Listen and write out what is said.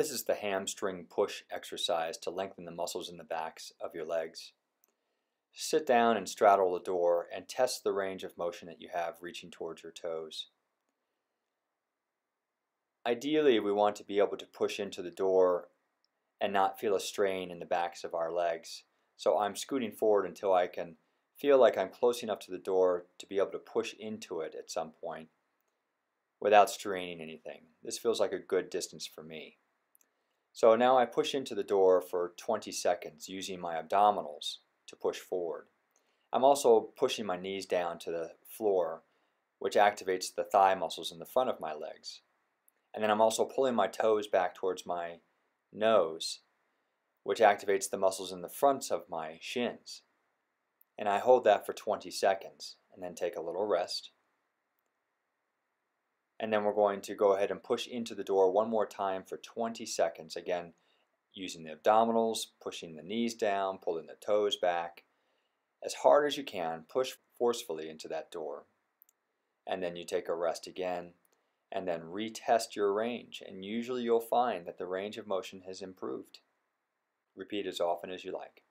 This is the hamstring push exercise to lengthen the muscles in the backs of your legs. Sit down and straddle the door and test the range of motion that you have reaching towards your toes. Ideally, we want to be able to push into the door and not feel a strain in the backs of our legs. So I'm scooting forward until I can feel like I'm close enough to the door to be able to push into it at some point without straining anything. This feels like a good distance for me. So now I push into the door for 20 seconds using my abdominals to push forward. I'm also pushing my knees down to the floor, which activates the thigh muscles in the front of my legs. And then I'm also pulling my toes back towards my nose, which activates the muscles in the fronts of my shins. And I hold that for 20 seconds and then take a little rest. And then we're going to go ahead and push into the door one more time for 20 seconds. Again, using the abdominals, pushing the knees down, pulling the toes back. As hard as you can, push forcefully into that door. And then you take a rest again, and then retest your range. And usually you'll find that the range of motion has improved. Repeat as often as you like.